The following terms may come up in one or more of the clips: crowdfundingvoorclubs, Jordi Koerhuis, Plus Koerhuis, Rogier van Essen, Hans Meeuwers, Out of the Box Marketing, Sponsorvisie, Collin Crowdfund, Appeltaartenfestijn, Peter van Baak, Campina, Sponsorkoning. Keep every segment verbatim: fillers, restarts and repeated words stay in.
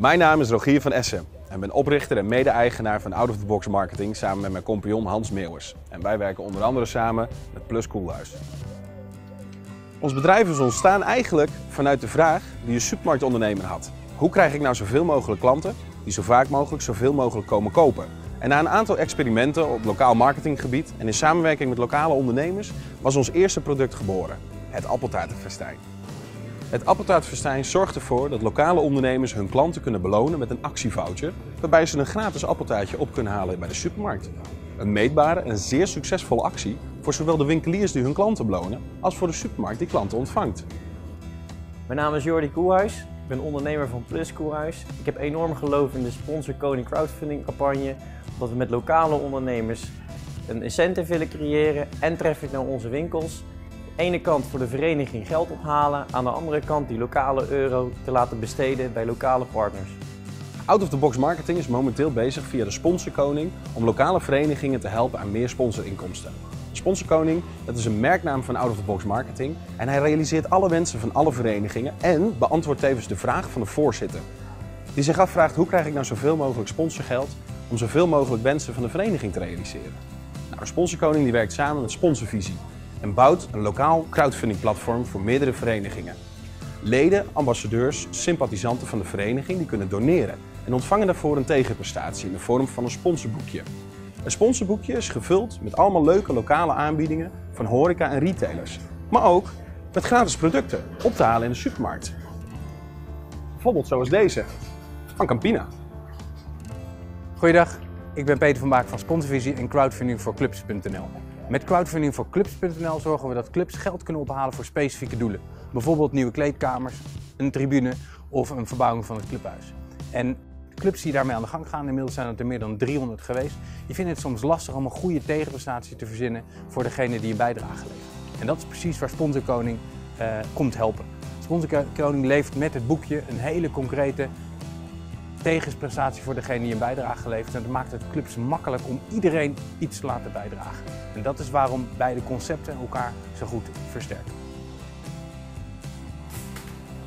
Mijn naam is Rogier van Essen en ben oprichter en mede-eigenaar van Out of the Box Marketing samen met mijn compagnon Hans Meeuwers. En wij werken onder andere samen met Plus Koerhuis. Ons bedrijf is ontstaan eigenlijk vanuit de vraag die een supermarktondernemer had. Hoe krijg ik nou zoveel mogelijk klanten die zo vaak mogelijk zoveel mogelijk komen kopen? En na een aantal experimenten op lokaal marketinggebied en in samenwerking met lokale ondernemers was ons eerste product geboren, het Appeltaartenfestijn. Het Appeltaartenfestijn zorgt ervoor dat lokale ondernemers hun klanten kunnen belonen met een actievoucher, waarbij ze een gratis appeltaartje op kunnen halen bij de supermarkt. Een meetbare en zeer succesvolle actie voor zowel de winkeliers die hun klanten belonen, als voor de supermarkt die klanten ontvangt. Mijn naam is Jordi Koerhuis. Ik ben ondernemer van Plus Koerhuis. Ik heb enorm geloof in de Sponsorkoning crowdfunding campagne, dat we met lokale ondernemers een incentive willen creëren en traffic naar onze winkels. Aan de ene kant voor de vereniging geld ophalen, aan de andere kant die lokale euro te laten besteden bij lokale partners. Out of the Box Marketing is momenteel bezig via de Sponsorkoning om lokale verenigingen te helpen aan meer sponsorinkomsten. Sponsorkoning, dat is een merknaam van Out of the Box Marketing en hij realiseert alle wensen van alle verenigingen en beantwoordt tevens de vraag van de voorzitter. Die zich afvraagt hoe krijg ik nou zoveel mogelijk sponsorgeld om zoveel mogelijk wensen van de vereniging te realiseren. Nou, de Sponsorkoning die werkt samen met Sponsorvisie en bouwt een lokaal crowdfundingplatform voor meerdere verenigingen. Leden, ambassadeurs, sympathisanten van de vereniging die kunnen doneren en ontvangen daarvoor een tegenprestatie in de vorm van een sponsorboekje. Een sponsorboekje is gevuld met allemaal leuke lokale aanbiedingen van horeca en retailers, maar ook met gratis producten op te halen in de supermarkt. Bijvoorbeeld zoals deze, van Campina. Goeiedag, ik ben Peter van Baak van Sponsorvisie en crowdfundingvoorclubs punt n l. Met crowdfundingvoorclubs punt n l zorgen we dat clubs geld kunnen ophalen voor specifieke doelen. Bijvoorbeeld nieuwe kleedkamers, een tribune of een verbouwing van het clubhuis. En clubs die daarmee aan de gang gaan, inmiddels zijn het er meer dan driehonderd geweest, die vinden het soms lastig om een goede tegenprestatie te verzinnen voor degene die een bijdrage levert. En dat is precies waar Sponsorkoning eh, komt helpen. Sponsorkoning levert met het boekje een hele concrete tegenprestatie voor degene die een bijdrage levert. En dat maakt het clubs makkelijk om iedereen iets te laten bijdragen. En dat is waarom beide concepten elkaar zo goed versterken.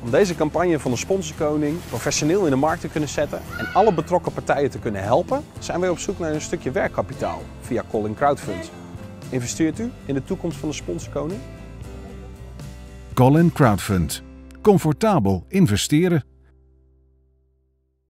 Om deze campagne van de Sponsorkoning professioneel in de markt te kunnen zetten en alle betrokken partijen te kunnen helpen, zijn wij op zoek naar een stukje werkkapitaal via Collin Crowdfund. Investeert u in de toekomst van de Sponsorkoning? Collin Crowdfund. Comfortabel investeren.